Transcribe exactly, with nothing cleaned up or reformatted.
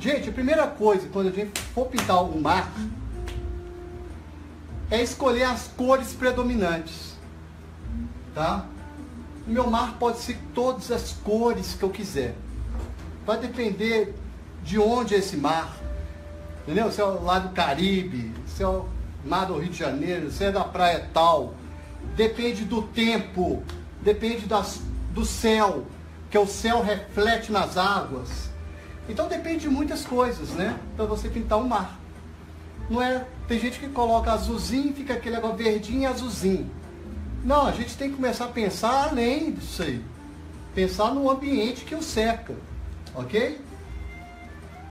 Gente, a primeira coisa, quando a gente for pintar um mar, é escolher as cores predominantes, tá? O meu mar pode ser todas as cores que eu quiser. Vai depender de onde é esse mar, entendeu? Se é lá do Caribe, se é o mar do Rio de Janeiro, se é da praia tal. Depende do tempo, depende das, do céu, que o céu reflete nas águas. Então depende de muitas coisas, né? Para você pintar um mar. Não é, tem gente que coloca azulzinho, fica aquele negócio verdinho e azulzinho. Não, a gente tem que começar a pensar além disso aí. Pensar no ambiente que o cerca, ok?